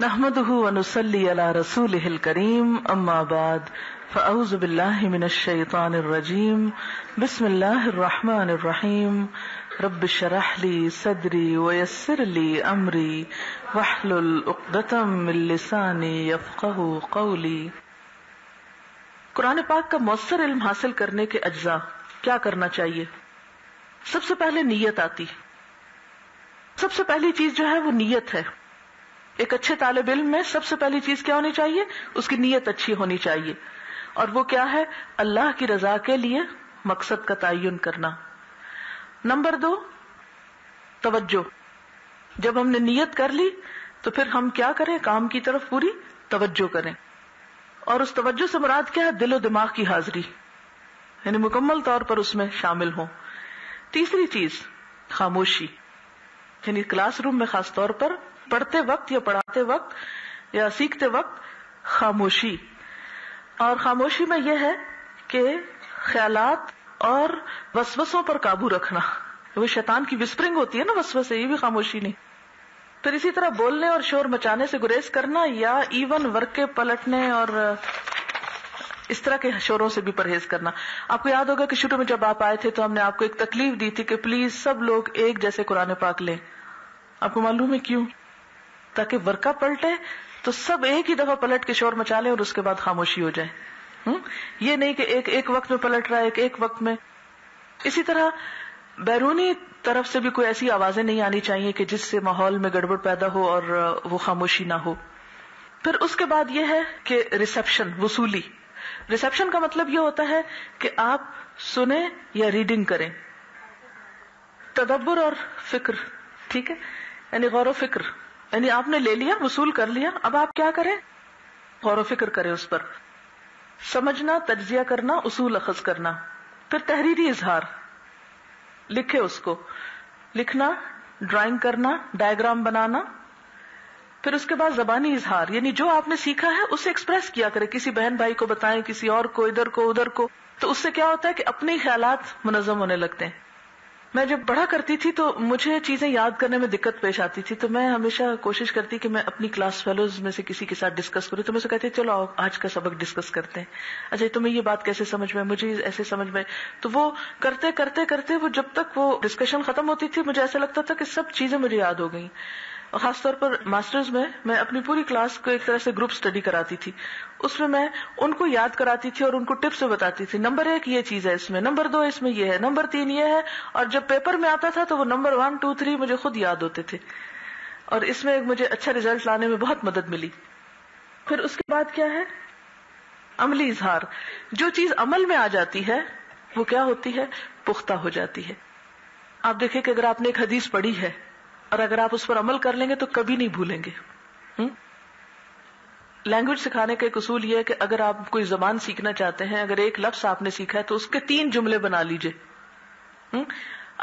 नहमदुहु व नुसल्ली अला रसूलिहिल करीम अम्मा बाद फअऊज़ु बिल्लाहि मिनश शैतानिर रजीम बिस्मिल्लाहिर रहमानिर रहीम रब्बि शरह ली सदरी व यस्सिर ली अमरी वहलुल उक़्दतम मिन लिसानी यफ़क़हु क़ौली। कुरान पाक का मौसर इल्म हासिल करने के अज्जा क्या करना चाहिए? सबसे पहले नीयत आती है। सबसे पहली चीज जो है वो नीयत है। एक अच्छे तालिब इल्म में सबसे पहली चीज क्या होनी चाहिए? उसकी नीयत अच्छी होनी चाहिए। और वो क्या है? अल्लाह की रजा के लिए मकसद का तयन करना। नंबर 2, तवज्जो। जब हमने नीयत कर ली तो फिर हम क्या करें? काम की तरफ पूरी तवज्जो करें। और उस तवज्जो से मुराद क्या है? दिलो दिमाग की हाजिरी, यानी मुकम्मल तौर पर उसमें शामिल हो। तीसरी चीज खामोशी, यानी क्लासरूम में खासतौर पर पढ़ते वक्त या पढ़ाते वक्त या सीखते वक्त खामोशी। और खामोशी में यह है कि ख्यालात और वसवसों पर काबू रखना। वो शैतान की विस्परिंग होती है ना, वसवसे, ये भी खामोशी नहीं। फिर इसी तरह बोलने और शोर मचाने से गुरेज करना, या इवन वर्क के पलटने और इस तरह के शोरों से भी परहेज करना। आपको याद होगा कि शुरू में जब आप आए थे तो हमने आपको एक तकलीफ दी थी कि प्लीज सब लोग एक जैसे कुरान पाक लें। आपको मालूम है क्यों? ताकि वर्का पलटे तो सब एक ही दफा पलट के शोर मचा लें और उसके बाद खामोशी हो जाए। ये नहीं कि एक वक्त में पलट रहा है, एक वक्त में। इसी तरह बैरूनी तरफ से भी कोई ऐसी आवाजें नहीं आनी चाहिए कि जिससे माहौल में गड़बड़ पैदा हो और वो खामोशी ना हो। फिर उसके बाद ये है कि रिसेप्शन, वसूली। रिसेप्शन का मतलब ये होता है कि आप सुने या रीडिंग करें, तदब्बर और फिक्र, ठीक है, यानी गौर व फिक्र, यानी आपने ले लिया, वसूल कर लिया, अब आप क्या करें? गौर व फिक्र करें उस पर, समझना, तज्जिया करना, उसूल अखज करना। फिर तहरीरी इजहार, लिखे उसको, लिखना, ड्राइंग करना, डायग्राम बनाना। फिर उसके बाद जबानी इजहार, यानी जो आपने सीखा है उसे एक्सप्रेस किया करें, किसी बहन भाई को बताएं, किसी और को, इधर को उधर को। तो उससे क्या होता है कि अपने ख्यालात मुनज़म होने लगते हैं। मैं जब पढ़ा करती थी तो मुझे चीजें याद करने में दिक्कत पेश आती थी, तो मैं हमेशा कोशिश करती कि मैं अपनी क्लास फेलोज में से किसी के साथ डिस्कस करूं। तो मैं उसे कहती चलो आज का सबक डिस्कस करते हैं, अच्छा तुम्हें ये बात कैसे समझ में, मुझे ऐसे समझ में। तो वो करते करते करते वो जब तक वो डिस्कशन खत्म होती थी मुझे ऐसा लगता था कि सब चीजें मुझे याद हो गई। और खासतौर पर मास्टर्स में मैं अपनी पूरी क्लास को एक तरह से ग्रुप स्टडी कराती थी, उसमें मैं उनको याद कराती थी और उनको टिप्स बताती थी। नंबर 1 ये चीज है इसमें, नंबर 2 इसमें ये है, नंबर 3 ये है। और जब पेपर में आता था तो वो नंबर 1, 2, 3 मुझे खुद याद होते थे, और इसमें मुझे अच्छा रिजल्ट लाने में बहुत मदद मिली। फिर उसके बाद क्या है? अमली इजहार। जो चीज अमल में आ जाती है वो क्या होती है? पुख्ता हो जाती है। आप देखिए कि अगर आपने एक हदीस पढ़ी है और अगर आप उस पर अमल कर लेंगे तो कभी नहीं भूलेंगे। लैंग्वेज सिखाने का एक उसूल यह है कि अगर आप कोई जबान सीखना चाहते हैं, अगर एक लफ्ज आपने सीखा है तो उसके 3 जुमले बना लीजिए।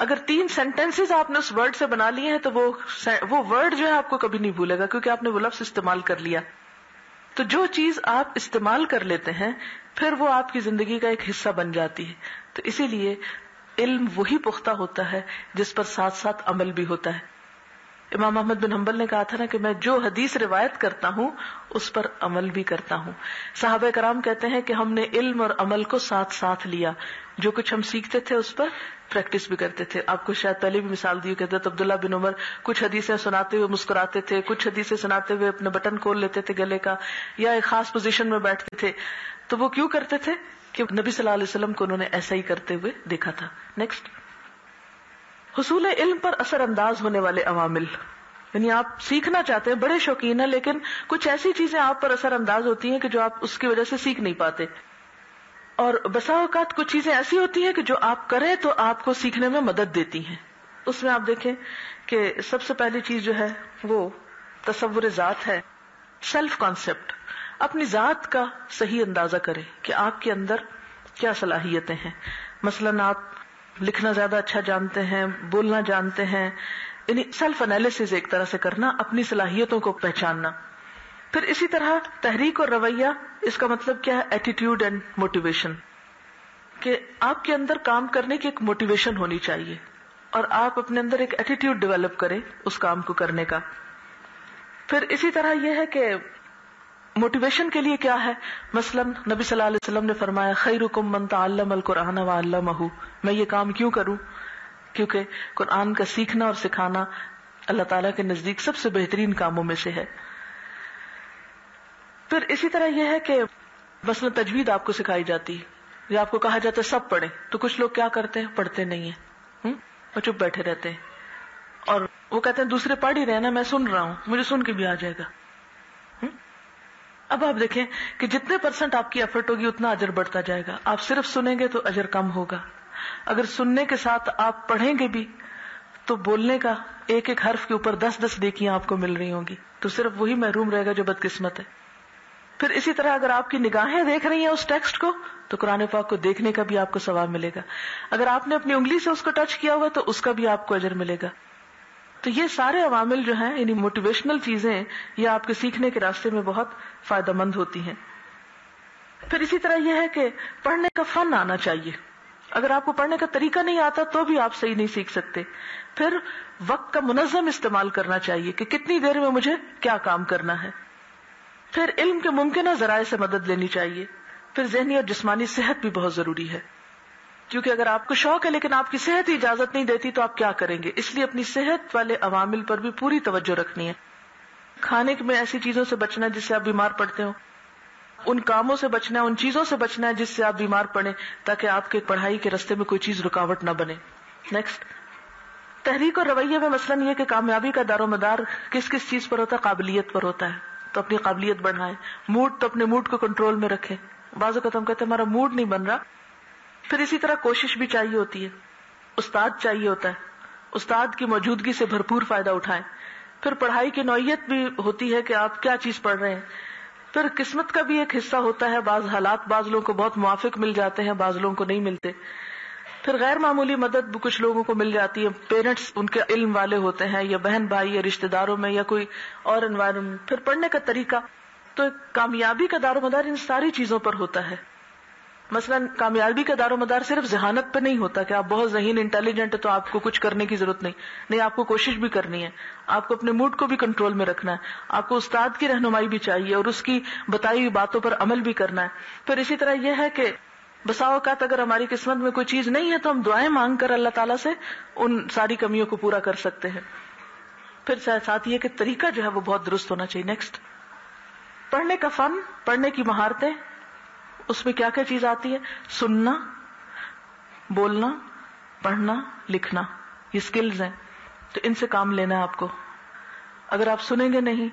अगर 3 सेंटेंसेस आपने उस वर्ड से बना लिए हैं तो वो वर्ड जो है आपको कभी नहीं भूलेगा, क्योंकि आपने वो लफ्ज इस्तेमाल कर लिया। तो जो चीज आप इस्तेमाल कर लेते हैं फिर वो आपकी जिंदगी का एक हिस्सा बन जाती है। तो इसीलिए इल्म वही पुख्ता होता है जिस पर साथ साथ अमल भी होता है। इमाम अहमद बिन हम्बल ने कहा था ना कि मैं जो हदीस रिवायत करता हूँ उस पर अमल भी करता हूँ। सहाबा कराम कहते हैं कि हमने इल्म और अमल को साथ साथ लिया, जो कुछ हम सीखते थे उस पर प्रैक्टिस भी करते थे। आपको शायद पहले भी मिसाल दी कि हज़रत अब्दुल्ला बिन उमर कुछ हदीसें सुनाते हुए मुस्कुराते थे, कुछ हदीसें सुनाते हुए अपने बटन खोल लेते थे गले का, या एक खास पोजीशन में बैठते थे। तो वो क्यों करते थे? कि नबी सल्लल्लाहु अलैहि वसल्लम को उन्होंने ऐसा ही करते हुए देखा था। नेक्स्ट, हुसूल इल्म पर असरअंदाज होने वाले अवामिल, यानी आप सीखना चाहते हैं, बड़े शौकीन हैं, लेकिन कुछ ऐसी चीजें आप पर असरअंदाज होती हैं कि जो आप उसकी वजह से सीख नहीं पाते। और बसा औकात कुछ चीजें ऐसी होती हैं कि जो आप करें तो आपको सीखने में मदद देती हैं। उसमें आप देखें कि सबसे पहली चीज जो है वो तसव्वुर जात है, सेल्फ कॉन्सेप्ट। अपनी जात का सही अंदाजा करें कि आपके अंदर क्या सलाहियतें हैं। मसलन आप लिखना ज्यादा अच्छा जानते हैं, बोलना जानते हैं, यानी सेल्फ एनालिसिस एक तरह से करना, अपनी सलाहियतों को पहचानना। फिर इसी तरह तहरीक और रवैया, इसका मतलब क्या है? एटीट्यूड एंड मोटिवेशन, कि आपके अंदर काम करने की एक मोटिवेशन होनी चाहिए और आप अपने अंदर एक एटीट्यूड डेवलप करें उस काम को करने का। फिर इसी तरह यह है कि मोटिवेशन के लिए क्या है, मसलन नबी सल्लल्लाहु अलैहि वसल्लम ने फरमाया खैरुकुम मन तअल्लमल कुरान व अल्लमहु। मैं ये काम क्यों करूं? क्योंकि कुरान का सीखना और सिखाना अल्लाह ताला के नजदीक सबसे बेहतरीन कामों में से है। फिर इसी तरह यह है कि मसलन तजवीद आपको सिखाई जाती है या आपको कहा जाता है सब पढ़े, तो कुछ लोग क्या करते हैं, पढ़ते नहीं है और चुप बैठे रहते हैं और वो कहते हैं दूसरे पढ़ ही रहे ना, मैं सुन रहा हूं, मुझे सुन के भी आ जाएगा। अब आप देखें कि जितने परसेंट आपकी एफर्ट होगी उतना अजर बढ़ता जाएगा। आप सिर्फ सुनेंगे तो अजर कम होगा। अगर सुनने के साथ आप पढ़ेंगे भी तो बोलने का एक एक हर्फ के ऊपर 10-10 नेकियां आपको मिल रही होंगी, तो सिर्फ वही महरूम रहेगा जो बदकिस्मत है। फिर इसी तरह अगर आपकी निगाहें देख रही हैं उस टेक्स्ट को, तो कुरान पाक को देखने का भी आपको सवाब मिलेगा। अगर आपने अपनी उंगली से उसको टच किया हुआ तो उसका भी आपको अजर मिलेगा। तो ये सारे अवामिल जो हैं, यानी मोटिवेशनल चीजें, ये आपके सीखने के रास्ते में बहुत फायदेमंद होती हैं। फिर इसी तरह यह है कि पढ़ने का फन आना चाहिए। अगर आपको पढ़ने का तरीका नहीं आता तो भी आप सही नहीं सीख सकते। फिर वक्त का मुनज़्ज़म इस्तेमाल करना चाहिए कि कितनी देर में मुझे क्या काम करना है। फिर इल्म के मुमकिन जराए से मदद लेनी चाहिए। फिर ज़हनी और जिस्मानी सेहत भी बहुत जरूरी है, क्योंकि अगर आपको शौक है लेकिन आपकी सेहत ही इजाजत नहीं देती तो आप क्या करेंगे। इसलिए अपनी सेहत वाले अवामिल पर भी पूरी तवज्जो रखनी है। खाने में ऐसी चीजों से बचना जिससे आप बीमार पड़ते हो, उन कामों से बचना है, उन चीजों से बचना है जिससे आप बीमार पड़े, ताकि आपके पढ़ाई के रास्ते में कोई चीज रुकावट न बने। नेक्स्ट, तहरीक और रवैये में मसलन यह कि कामयाबी का दारोमदार किस किस चीज पर होता है, काबिलियत पर होता है। तो अपनी काबिलियत बढ़ाएं। मूड, तो अपने मूड को कंट्रोल में रखें। बाजू का तो हम कहते हैं हमारा मूड नहीं बन रहा। फिर इसी तरह कोशिश भी चाहिए होती है, उस्ताद चाहिए होता है, उस्ताद की मौजूदगी से भरपूर फायदा उठाएं। फिर पढ़ाई की नौयत भी होती है कि आप क्या चीज पढ़ रहे हैं। फिर किस्मत का भी एक हिस्सा होता है, बाज हालात बाज लोगों को बहुत मुआफिक मिल जाते हैं, बाज लोगों को नहीं मिलते। फिर गैर मामूली मदद भी कुछ लोगों को मिल जाती है, पेरेंट्स उनके इल्म वाले होते हैं या बहन भाई या रिश्तेदारों में या कोई और एनवायरमेंट। फिर पढ़ने का तरीका, तो कामयाबी का दारोमदार इन सारी चीजों पर होता है। मसलन कामयाबी का दारोमदार सिर्फ जहानत पर नहीं होता कि आप बहुत जहीन इंटेलिजेंट है तो आपको कुछ करने की जरूरत नहीं, आपको कोशिश भी करनी है, आपको अपने मूड को भी कंट्रोल में रखना है, आपको उस्ताद की रहनुमाई भी चाहिए और उसकी बताई हुई बातों पर अमल भी करना है। फिर इसी तरह यह है कि बसा औकात अगर हमारी किस्मत में कोई चीज नहीं है तो हम दुआएं मांगकर अल्लाह ताला से उन सारी कमियों को पूरा कर सकते हैं। फिर साथ ये कि तरीका जो है वो बहुत दुरुस्त होना चाहिए। नेक्स्ट, पढ़ने का फन, पढ़ने की महारतें, उसमें क्या क्या चीज आती है, सुनना, बोलना, पढ़ना, लिखना, ये स्किल्स हैं, तो इनसे काम लेना है आपको। अगर आप सुनेंगे नहीं,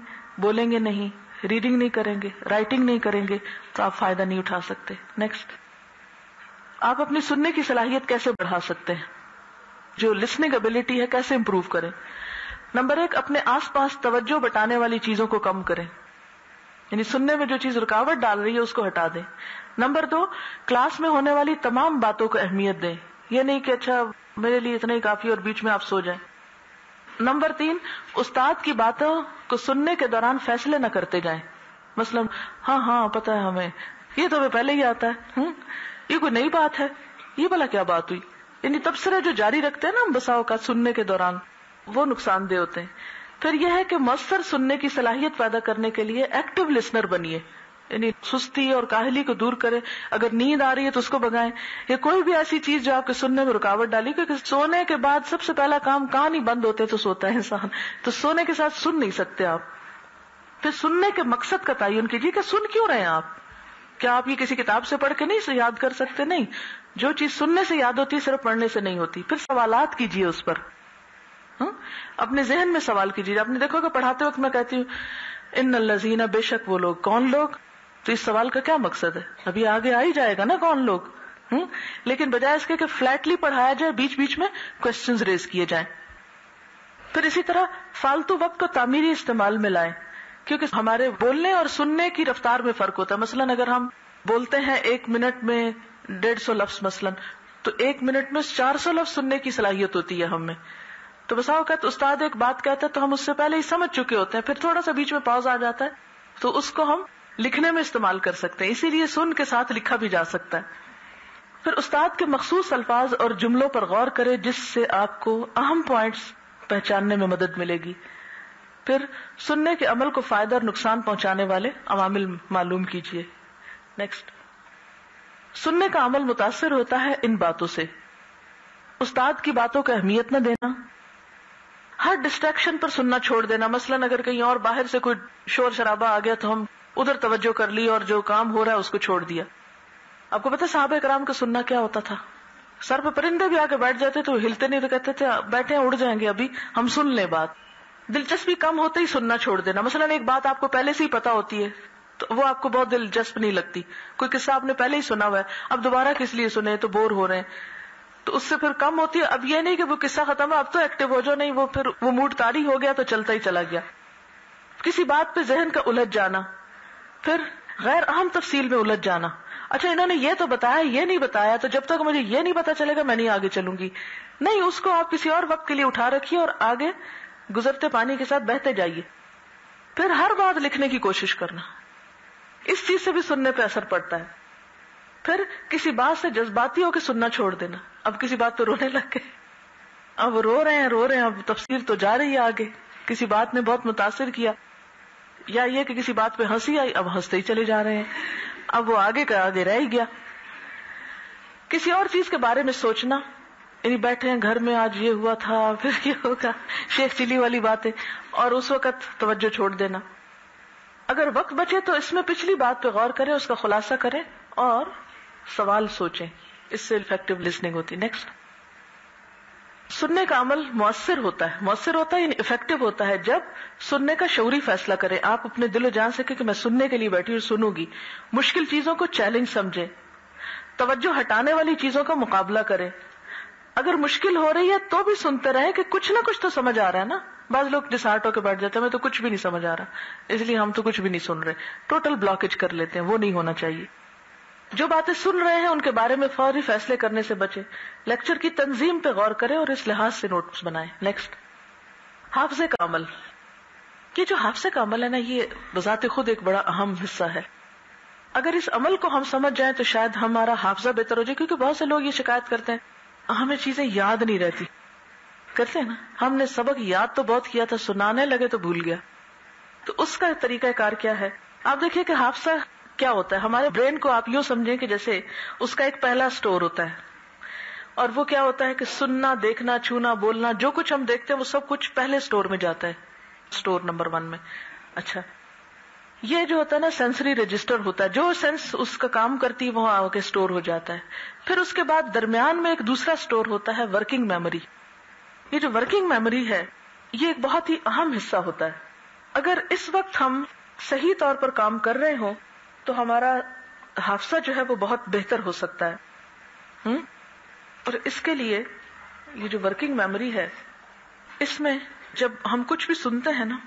बोलेंगे नहीं, रीडिंग नहीं करेंगे, राइटिंग नहीं करेंगे तो आप फायदा नहीं उठा सकते। नेक्स्ट, आप अपनी सुनने की सलाहियत कैसे बढ़ा सकते हैं, जो लिसनिंग एबिलिटी है कैसे इंप्रूव करें। नंबर 1, अपने आसपास तवज्जो बटाने वाली चीजों को कम करें, यानी सुनने में जो चीज रुकावट डाल रही है उसको हटा दें। नंबर 2, क्लास में होने वाली तमाम बातों को अहमियत दें, ये नहीं कि अच्छा मेरे लिए इतना ही काफी और बीच में आप सो जाएं। नंबर 3, उस्ताद की बातों को सुनने के दौरान फैसले न करते जाएं। मसलन हाँ हाँ पता है हमें, ये तो हमें पहले ही आता है, ये कोई नई बात है, ये भला क्या बात हुई। यानी तबसरे जो जारी रखते हैं ना हम बसाओ का सुनने के दौरान, वो नुकसानदेह होते हैं। फिर यह है कि मौसर सुनने की सलाहियत पैदा करने के लिए एक्टिव लिसनर बनिए, यानी सुस्ती और काहली को दूर करें। अगर नींद आ रही है तो उसको भगाएं, या कोई भी ऐसी चीज जो आपके सुनने में रुकावट डाली, क्योंकि सोने के बाद सबसे पहला काम कान ही बंद होते तो सोता है इंसान, तो सोने के साथ सुन नहीं सकते आप। फिर सुनने के मकसद का तयन कीजिए कि सुन क्यों रहे हैं आप। क्या आप ये किसी किताब से पढ़ के नहीं याद कर सकते? नहीं, जो चीज सुनने से याद होती है सिर्फ पढ़ने से नहीं होती। फिर सवालात कीजिए उस पर, अपने जहन में सवाल कीजिए। आपने देखोगे पढ़ाते वक्त मैं कहती हूँ इन्नल लजीना, बेशक वो लोग, कौन लोग, तो इस सवाल का क्या मकसद है, अभी आगे आ ही जाएगा ना कौन लोग। लेकिन बजाय इसके कि फ्लैटली पढ़ाया जाए, बीच बीच में क्वेश्चंस रेज किए जाएं। फिर इसी तरह फालतू वक्त को तामीरी इस्तेमाल में लाएं, क्योंकि हमारे बोलने और सुनने की रफ्तार में फर्क होता है। मसलन अगर हम बोलते हैं 1 मिनट में 150 लफ्ज मसलन, तो 1 मिनट में 400 लफ्ज सुनने की सलाहियत होती है हमें। तो बसा औकात उस्ताद एक बात कहता है तो हम उससे पहले ही समझ चुके होते हैं, फिर थोड़ा सा बीच में पॉज आ जाता है, तो उसको हम लिखने में इस्तेमाल कर सकते हैं। इसीलिए सुन के साथ लिखा भी जा सकता है। फिर उस्ताद के मखसूस अल्फाज और जुमलों पर गौर करें, जिससे आपको अहम पॉइंट्स पहचानने में मदद मिलेगी। फिर सुनने के अमल को फायदा और नुकसान पहुंचाने वाले अवामिल मालूम कीजिए। नेक्स्ट, सुनने का अमल मुतासर होता है इन बातों से। उस्ताद की बातों को अहमियत न देना, हर डिस्ट्रैक्शन पर सुनना छोड़ देना। मसलन अगर कहीं और बाहर से कोई शोर शराबा आ गया तो हम उधर तवज्जो कर ली और जो काम हो रहा है उसको छोड़ दिया। आपको पता है सहाबा-ए-कराम का सुनना क्या होता था? सर पर परिंदे भी आके बैठ जाते तो हिलते नहीं, तो कहते थे बैठे उड़ जाएंगे अभी, हम सुन लें बात। दिलचस्पी कम होते ही सुनना छोड़ देना। मसलन एक बात आपको पहले से ही पता होती है तो वो आपको बहुत दिलचस्प नहीं लगती। कोई किस्सा आपने पहले ही सुना हुआ है, अब दोबारा किस लिए सुने, तो बोर हो रहे हैं, तो उससे फिर कम होती है। अब ये नहीं कि वो किस्सा खत्म है अब तो एक्टिव हो जाओ, नहीं, वो फिर वो मूड तारी हो गया तो चलता ही चला गया। किसी बात पे जहन का उलझ जाना, फिर गैर अहम तफसील में उलझ जाना। अच्छा इन्होंने ये तो बताया, ये नहीं बताया, तो जब तक मुझे ये नहीं पता चलेगा मैं नहीं आगे चलूंगी। नहीं, उसको आप किसी और वक्त के लिए उठा रखिए और आगे गुजरते पानी के साथ बहते जाइए। फिर हर बात लिखने की कोशिश करना, इस चीज से भी सुनने पर असर पड़ता है। फिर किसी बात से जज्बाती होकर सुनना छोड़ देना। अब किसी बात पर रोने लग गए, अब रो रहे हैं, अब तफसीर तो जा रही है आगे, किसी बात ने बहुत मुतासिर किया, या ये कि किसी बात पे हंसी आई, अब हंसते ही चले जा रहे हैं, अब वो आगे का आगे रह गया। किसी और चीज के बारे में सोचना, यानी बैठे हैं घर में, आज ये हुआ था, फिर ये होगा, शेख चिली वाली बातें, और उस वक्त तवज्जो छोड़ देना। अगर वक्त बचे तो इसमें पिछली बात पे गौर करें, उसका खुलासा करें और सवाल सोचें, इससे इफेक्टिव लिसनिंग होती। नेक्स्ट, सुनने का अमल मौसर होता है, यानी इफेक्टिव होता है जब सुनने का शऊरी फैसला करें। आप अपने दिलो जान सके कि मैं सुनने के लिए बैठी और सुनूंगी। मुश्किल चीजों को चैलेंज समझें, तवज्जो हटाने वाली चीजों का मुकाबला करें। अगर मुश्किल हो रही है तो भी सुनते रहें कि कुछ ना कुछ तो समझ आ रहा है ना। बाज लोग डिसआर्ट होकर बैठ जाते हैं, मैं तो कुछ भी नहीं समझ आ रहा, इसलिए हम तो कुछ भी नहीं सुन रहे, टोटल ब्लॉकेज कर लेते हैं, वो नहीं होना चाहिए। जो बातें सुन रहे हैं उनके बारे में फौरी फैसले करने से बचें। लेक्चर की तंजीम पे गौर करें और इस लिहाज से नोट्स बनाएं। नेक्स्ट, हाफजे का अमल। ये जो हाफजे का अमल है ना, ये बजाते खुद एक बड़ा अहम हिस्सा है। अगर इस अमल को हम समझ जाएं तो शायद हमारा हाफजा बेहतर हो जाए, क्योंकि बहुत से लोग ये शिकायत करते हैं हमें चीजें याद नहीं रहती। करते हैं ना, हमने सबक याद तो बहुत किया था, सुनाने लगे तो भूल गया। तो उसका तरीकाकार क्या है? आप देखिए कि हाफजा क्या होता है। हमारे ब्रेन को आप यूं समझें कि जैसे उसका एक पहला स्टोर होता है, और वो क्या होता है कि सुनना, देखना, छूना, बोलना, जो कुछ हम देखते हैं वो सब कुछ पहले स्टोर में जाता है, स्टोर नंबर 1 में। अच्छा, ये जो होता है ना, सेंसरी रजिस्टर होता है, जो सेंस उसका काम करती है वहां आके स्टोर हो जाता है। फिर उसके बाद दरमियान में एक दूसरा स्टोर होता है, वर्किंग मेमोरी। ये जो वर्किंग मेमोरी है ये एक बहुत ही अहम हिस्सा होता है। अगर इस वक्त हम सही तौर पर काम कर रहे हो तो हमारा हाफसा जो है वो बहुत बेहतर हो सकता है। और इसके लिए ये जो वर्किंग मेमोरी है, इसमें जब हम कुछ भी सुनते हैं ना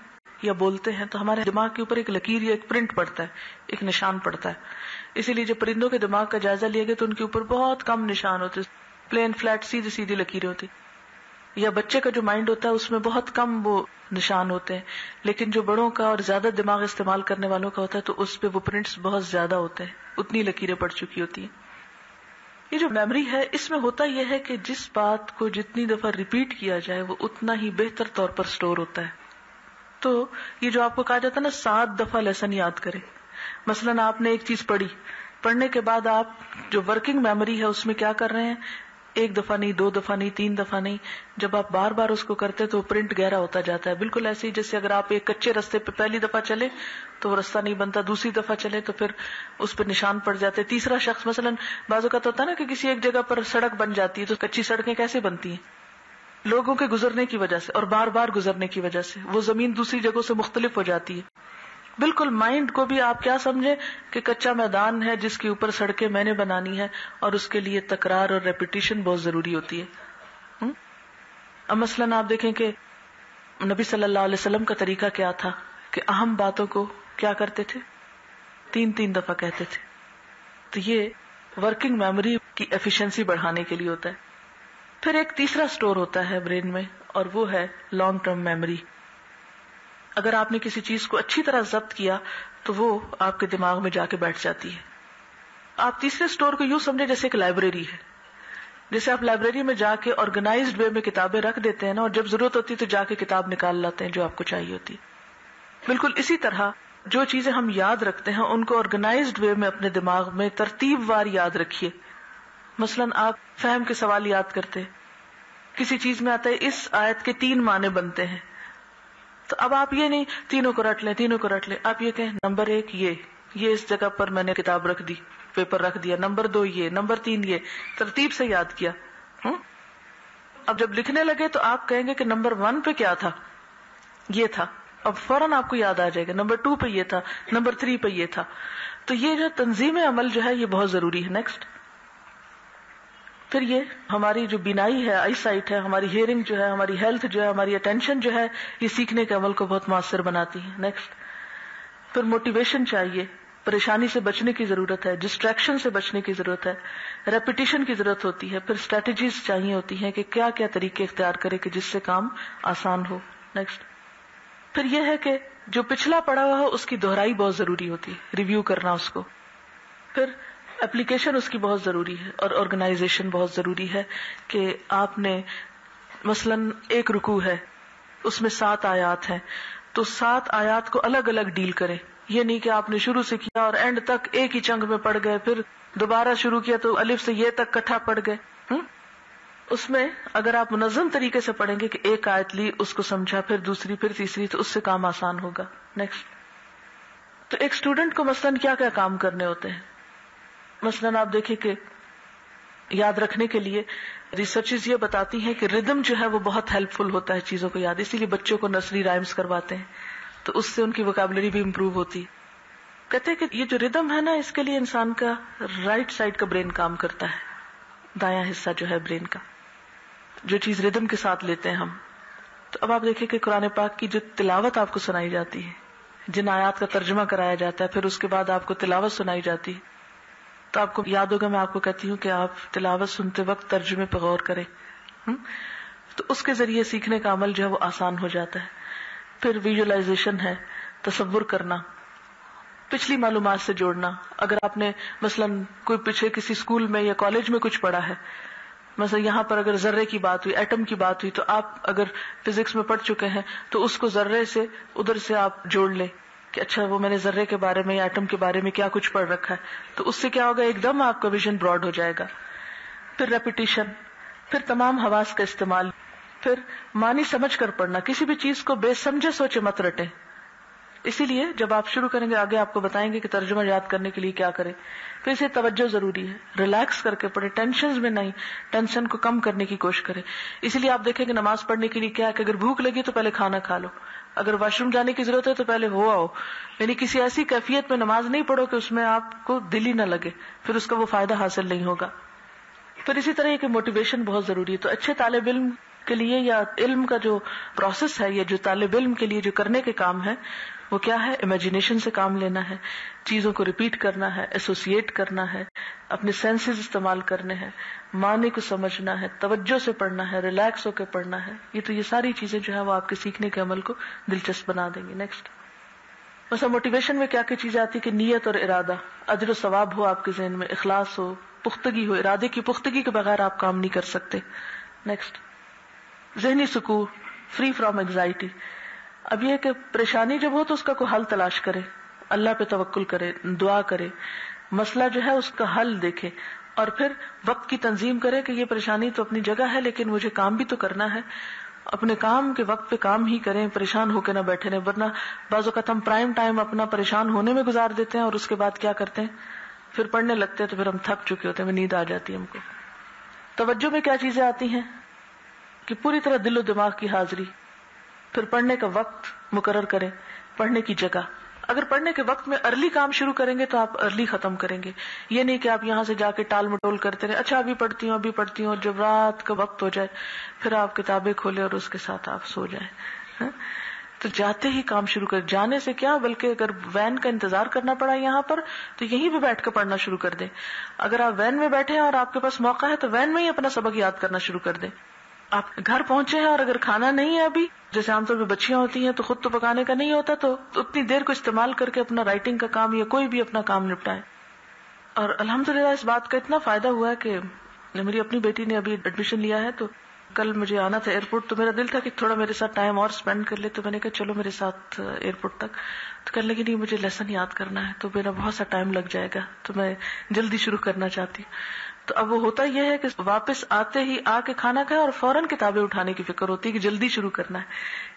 या बोलते हैं तो हमारे दिमाग के ऊपर एक लकीर या एक प्रिंट पड़ता है, एक निशान पड़ता है। इसीलिए जब परिंदों के दिमाग का जायजा लिया गया तो उनके ऊपर बहुत कम निशान होते, प्लेन फ्लैट सीधी सीधी लकीरें होती। या बच्चे का जो माइंड होता है उसमें बहुत कम वो निशान होते हैं, लेकिन जो बड़ों का और ज्यादा दिमाग इस्तेमाल करने वालों का होता है तो उस पे वो प्रिंट्स बहुत ज्यादा होते हैं, उतनी लकीरें पड़ चुकी होती हैं। ये जो मेमोरी है इसमें होता यह है कि जिस बात को जितनी दफा रिपीट किया जाए वो उतना ही बेहतर तौर पर स्टोर होता है। तो ये जो आपको कहा जाता है ना 7 दफा लेसन याद करें। मसलन आपने एक चीज पढ़ी, पढ़ने के बाद आप जो वर्किंग मेमोरी है उसमें क्या कर रहे हैं, 1 दफा नहीं, 2 दफा नहीं, 3 दफा नहीं, जब आप बार बार उसको करते तो प्रिंट गहरा होता जाता है। बिल्कुल ऐसे ही जैसे अगर आप एक कच्चे रास्ते पे पहली दफा चले तो वो रास्ता नहीं बनता, दूसरी दफा चले तो फिर उस पर निशान पड़ जाते। तीसरा शख्स, मसलन बाजू का तो होता है ना कि किसी एक जगह पर सड़क बन जाती है तो कच्ची सड़कें कैसे बनती है, लोगों के गुजरने की वजह से और बार बार गुजरने की वजह से वो जमीन दूसरी जगहों से मुख्तलिफ हो जाती है। बिल्कुल माइंड को भी आप क्या समझे कि कच्चा मैदान है जिसके ऊपर सड़कें मैंने बनानी है, और उसके लिए तकरार और रेपिटेशन बहुत जरूरी होती है। अब मसलन आप देखें कि नबी सल्लल्लाहु अलैहि वसल्लम का तरीका क्या था कि अहम बातों को क्या करते थे, 3-3 दफा कहते थे। तो ये वर्किंग मेमोरी की एफिशिएंसी बढ़ाने के लिए होता है। फिर एक तीसरा स्टोर होता है ब्रेन में और वो है लॉन्ग टर्म मेमोरी। अगर आपने किसी चीज को अच्छी तरह जब्त किया तो वो आपके दिमाग में जाके बैठ जाती है। आप तीसरे स्टोर को यूं समझे जैसे एक लाइब्रेरी है, जैसे आप लाइब्रेरी में जाके ऑर्गेनाइज्ड वे में किताबें रख देते हैं ना, और जब जरूरत होती है तो जाके किताब निकाल लाते हैं जो आपको चाहिए होती है। बिल्कुल इसी तरह जो चीजें हम याद रखते हैं उनको ऑर्गेनाइज्ड वे में अपने दिमाग में तरतीबवार याद रखिए। मसलन आप फहम के सवाल याद करते, किसी चीज में आता है इस आयत के 3 माने बनते हैं, तो अब आप ये नहीं तीनों को रट लें, आप ये कहें नंबर 1 ये इस जगह पर मैंने किताब रख दी, पेपर रख दिया, नंबर 2 ये, नंबर 3 ये, तरतीब से याद किया। अब जब लिखने लगे तो आप कहेंगे कि नंबर 1 पे क्या था, ये था, अब फौरन आपको याद आ जाएगा, नंबर 2 पे ये था, नंबर 3 पे ये था। तो ये जो तंजीम अमल जो है ये बहुत जरूरी है। नेक्स्ट फिर ये हमारी जो बिनाई है, आई साइट है, हमारी हियरिंग जो है, हमारी हेल्थ जो है, हमारी अटेंशन जो है, ये सीखने के अमल को बहुत मुअस्सर बनाती है। नेक्स्ट फिर मोटिवेशन चाहिए, परेशानी से बचने की जरूरत है, डिस्ट्रैक्शन से बचने की जरूरत है, रेपिटेशन की जरूरत होती है, फिर स्ट्रेटजीज चाहिए होती हैं कि क्या क्या तरीके इख्तियार करें कि जिससे काम आसान हो। नेक्स्ट फिर यह है कि जो पिछला पड़ा हुआ हो उसकी दोहराई बहुत जरूरी होती है, रिव्यू करना उसको, फिर एप्लीकेशन उसकी बहुत जरूरी है, और ऑर्गेनाइजेशन बहुत जरूरी है कि आपने मसलन एक रुकू है उसमें 7 आयात हैं, तो 7 आयात को अलग अलग डील करें। ये नहीं कि आपने शुरू से किया और एंड तक एक ही चंग में पड़ गए, फिर दोबारा शुरू किया तो अलिफ से ये तक कथा पड़ गए। उसमें अगर आप मुनज़्ज़म तरीके से पढ़ेंगे कि एक आयत ली, उसको समझा, फिर दूसरी, फिर तीसरी, तो उससे काम आसान होगा। नेक्स्ट तो एक स्टूडेंट को मसलन क्या क्या काम करने होते हैं, मसलन आप देखें कि याद रखने के लिए रिसर्चेस ये बताती हैं कि रिदम जो है वो बहुत हेल्पफुल होता है चीजों को याद, इसीलिए बच्चों को नर्सरी राइम्स करवाते हैं, तो उससे उनकी वोकैबुलरी भी इम्प्रूव होती है। कहते हैं कि ये जो रिदम है ना, इसके लिए इंसान का राइट साइड का ब्रेन काम करता है, दायां हिस्सा जो है ब्रेन का, जो चीज रिदम के साथ लेते हैं हम। तो अब आप देखें कि कुरान पाक की जो तिलावत आपको सुनाई जाती है, जिन आयात का तर्जुमा कराया जाता है, फिर उसके बाद आपको तिलावत सुनाई जाती है, तो आपको याद होगा मैं आपको कहती हूँ कि आप तिलावत सुनते वक्त तर्जुमे पर गौर करें, तो उसके जरिए सीखने का अमल जो है वो आसान हो जाता है। फिर विजुअलाइजेशन है, तसव्वुर करना, पिछली मालूमात से जोड़ना। अगर आपने मसलन कोई पीछे किसी स्कूल में या कॉलेज में कुछ पढ़ा है, मसलन यहाँ पर अगर जर्रे की बात हुई, एटम की बात हुई, तो आप अगर फिजिक्स में पढ़ चुके हैं तो उसको जर्रे से उधर से आप जोड़ लें कि अच्छा वो मैंने जर्रे के बारे में या एटम के बारे में क्या कुछ पढ़ रखा है, तो उससे क्या होगा, एकदम आपका विजन ब्रॉड हो जाएगा। फिर रेपिटेशन, फिर तमाम हवास का इस्तेमाल, फिर मानी समझ कर पढ़ना, किसी भी चीज को बेसमझे सोचे मत रटें। इसीलिए जब आप शुरू करेंगे आगे आपको बताएंगे कि तर्जुमा याद करने के लिए क्या करें। फिर इसे तवज्जो जरूरी है, रिलैक्स करके पढ़े, टेंशन में नहीं, टेंशन को कम करने की कोशिश करें। इसीलिए आप देखेंगे नमाज पढ़ने के लिए क्या है कि अगर भूख लगी तो पहले खाना खा लो, अगर वॉशरूम जाने की जरूरत है तो पहले हो आओ, यानी किसी ऐसी कैफियत में नमाज नहीं पढ़ो कि उसमें आपको दिल ही न लगे, फिर उसका वो फायदा हासिल नहीं होगा। फिर इसी तरह कि मोटिवेशन बहुत जरूरी है, तो अच्छे तालिब इल्म के लिए या इल्म का जो प्रोसेस है, या जो तालिब इल्म के लिए जो करने के काम है वो क्या है, इमेजिनेशन से काम लेना है, चीजों को रिपीट करना है, एसोसिएट करना है, अपने सेंसेस इस्तेमाल करने हैं, माने को समझना है, तवज्जो से पढ़ना है, रिलैक्स होकर पढ़ना है। ये तो ये सारी चीजें जो है वो आपके सीखने के अमल को दिलचस्प बना देंगी। नेक्स्ट वैसा मोटिवेशन में क्या क्या चीजें आती है कि नीयत और इरादा, अजर व सवाब हो आपके जहन में, इखलास हो, पुख्तगी हो, इरादे की पुख्तगी के बगैर आप काम नहीं कर सकते। नेक्स्ट जहनी सुकून, फ्री फ्रॉम एंग्जाइटी। अब यह कि परेशानी जब हो तो उसका कोई हल तलाश करे, अल्लाह पे तवक्कुल करे, दुआ करे, मसला जो है उसका हल देखे, और फिर वक्त की तंजीम करे कि ये परेशानी तो अपनी जगह है लेकिन मुझे काम भी तो करना है, अपने काम के वक्त पे काम ही करें, परेशान होकर ना बैठे रहे, वरना बाजू का हम प्राइम टाइम अपना परेशान होने में गुजार देते हैं और उसके बाद क्या करते हैं, फिर पढ़ने लगते हैं तो फिर हम थक चुके होते हैं, नींद आ जाती है हमको। तवज्जो में क्या चीजें आती हैं कि पूरी तरह दिलो दिमाग की हाजिरी, फिर पढ़ने का वक्त मुकर्रर करें, पढ़ने की जगह, अगर पढ़ने के वक्त में अर्ली काम शुरू करेंगे तो आप अर्ली खत्म करेंगे, ये नहीं कि आप यहाँ से जाके टाल मटोल करते रहे, अच्छा अभी पढ़ती हूँ, जब रात का वक्त हो जाए फिर आप किताबें खोले और उसके साथ आप सो जाए। तो जाते ही काम शुरू कर, जाने से क्या बल्कि अगर वैन का इंतजार करना पड़ा यहाँ पर तो यहीं पे बैठकर पढ़ना शुरू कर दें, अगर आप वैन में बैठे हैं और आपके पास मौका है तो वैन में ही अपना सबक याद करना शुरू कर दें। आप घर पहुंचे हैं और अगर खाना नहीं है अभी, जैसे आमतौर पर बच्चियां होती हैं तो खुद तो पकाने का नहीं होता, तो उतनी देर को इस्तेमाल करके अपना राइटिंग का काम या कोई भी अपना काम निपटाएं। और अल्हम्दुलिल्लाह इस बात का इतना फायदा हुआ है कि मेरी अपनी बेटी ने अभी एडमिशन लिया है, तो कल मुझे आना था एयरपोर्ट, तो मेरा दिल था कि थोड़ा मेरे साथ टाइम और स्पेंड कर ले, तो मैंने कहा चलो मेरे साथ एयरपोर्ट तक। तो कहने लगी नहीं मुझे लेसन याद करना है, तो मेरा बहुत सा टाइम लग जाएगा, तो मैं जल्दी शुरू करना चाहती हूँ। तो अब वो होता यह है कि वापस आते ही आके खाना खाए और फौरन किताबें उठाने की फिक्र होती है कि जल्दी शुरू करना है,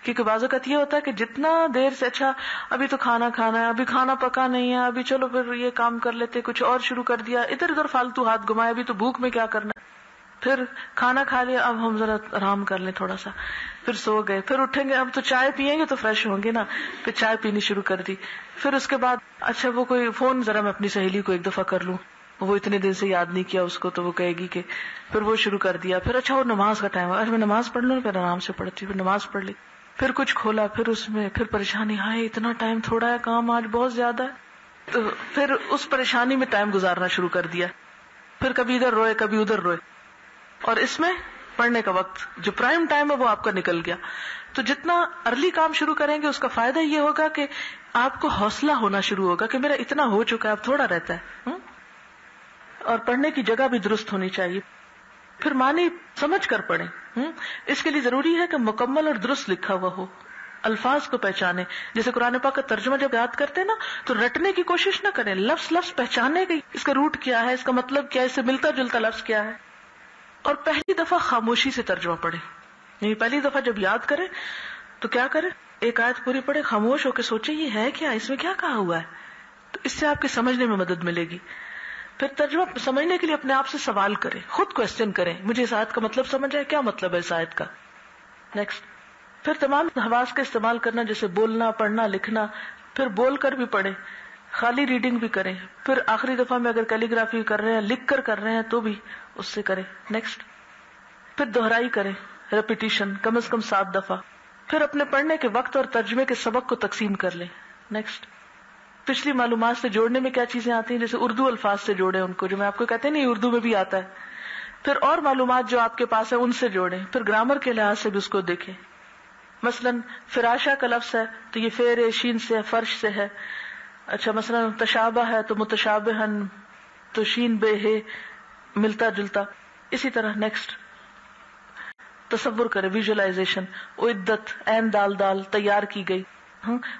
क्योंकि बाजू का ये होता है कि जितना देर से अच्छा अभी तो खाना खाना है, अभी खाना पका नहीं है, अभी चलो फिर ये काम कर लेते, कुछ और शुरू कर दिया, इधर उधर फालतू हाथ घुमाए, अभी तो भूख में क्या करना है, फिर खाना खा लिया, अब हम जरा आराम कर लें थोड़ा सा, फिर सो गए, फिर उठेंगे, अब तो चाय पिएंगे तो फ्रेश होंगे ना, फिर चाय पीनी शुरू कर दी, फिर उसके बाद अच्छा वो कोई फोन जरा मैं अपनी सहेली को एक दफा कर लूं, वो इतने दिन से याद नहीं किया उसको तो वो कहेगी कि, फिर वो शुरू कर दिया, फिर अच्छा वो नमाज का टाइम, अरे मैं नमाज पढ़ लूं, फिर आराम से पढ़ती, फिर नमाज पढ़ ली, फिर कुछ खोला, फिर उसमें फिर परेशानी, हाय इतना टाइम थोड़ा है, काम आज बहुत ज्यादा है, तो फिर उस परेशानी में टाइम गुजारना शुरू कर दिया, फिर कभी इधर रोए कभी उधर रोए, और इसमें पढ़ने का वक्त जो प्राइम टाइम है वो आपका निकल गया। तो जितना अर्ली काम शुरू करेंगे उसका फायदा ये होगा कि आपको हौसला होना शुरू होगा कि मेरा इतना हो चुका है अब थोड़ा रहता है और पढ़ने की जगह भी दुरुस्त होनी चाहिए, फिर माने समझ कर पढ़े, इसके लिए जरूरी है कि मुकम्मल और दुरुस्त लिखा हुआ हो, अल्फाज को पहचाने। जैसे कुरान पाक का तर्जुमा जब याद करते हैं ना तो रटने की कोशिश ना करें, लफ्ज लफ्ज पहचाने की इसका रूट क्या है, इसका मतलब क्या है, इससे मिलता जुलता लफ्ज क्या है। और पहली दफा खामोशी से तर्जुमा पढ़े, यानी पहली दफा जब याद करें तो क्या करें, एक आयत पूरी पढ़े, खामोश होकर सोचे ये है क्या, इसमें क्या कहा हुआ है, तो इससे आपके समझने में मदद मिलेगी। फिर तर्जुमा समझने के लिए अपने आप से सवाल करें, खुद क्वेश्चन करें, मुझे इस आयत का मतलब समझ आया, क्या मतलब है इस आयत का। नेक्स्ट फिर तमाम हवास का इस्तेमाल करना, जैसे बोलना, पढ़ना, लिखना, फिर बोलकर भी पढ़े, खाली रीडिंग भी करें, फिर आखिरी दफा में अगर कैलीग्राफी कर रहे हैं, लिख कर रहे हैं तो भी उससे करें। नेक्स्ट फिर दोहराई करें, रेपिटिशन कम से कम 7 दफा। फिर अपने पढ़ने के वक्त और तर्जुमे के सबक को तकसीम कर लें। नेक्स्ट पिछली मालूमात से जोड़ने में क्या चीजें आती हैं, जैसे उर्दू अल्फाज से जोड़े उनको, जो मैं आपको कहते हैं नहीं उर्दू में भी आता है, फिर और मालूमात जो आपके पास है उनसे जोड़ें, फिर ग्रामर के लिहाज से भी उसको देखें। मसलन फिराशा का लफ्ज़ है तो ये फेर शीन से है, फर्श से है। अच्छा मसलन तशाबा है तो मुतशाबहन, तो शीन बे है, मिलता जुलता, इसी तरह। नेक्स्ट तसव्वुर करे, विजुअलाइजेशन, उद्दत ऐन दाल दाल तैयार की गई,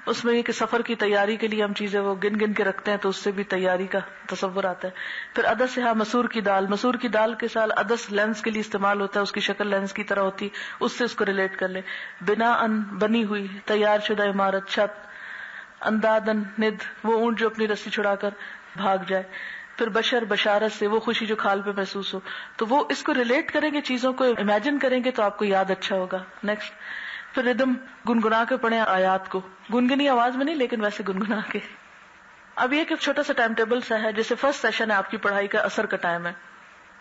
उसमें ये कि सफर की तैयारी के लिए हम चीजें वो गिन गिन के रखते हैं तो उससे भी तैयारी का तसव्वुर आता है। फिर अदस है, मसूर की दाल, मसूर की दाल के साथ अदस लेंस के लिए इस्तेमाल होता है, उसकी शक्ल लेंस की तरह होती, उससे उसको रिलेट कर ले। बिना अन बनी हुई तैयार शुदा इमारत, छत। अंदादन निद वो ऊंट जो अपनी रस्सी छुड़ाकर भाग जाए। फिर बशर बशारत से वो खुशी जो खाल पे महसूस हो। तो वो इसको रिलेट करेंगे, चीजों को इमेजिन करेंगे तो आपको याद अच्छा होगा। नेक्स्ट फिर रिदम गुनगुना के पढ़े आयात को, गुनगुनी आवाज में नहीं लेकिन वैसे गुनगुना के। अब ये कि छोटा सा टाइम टेबल सा है, जैसे फर्स्ट सेशन है आपकी पढ़ाई का, असर का टाइम है।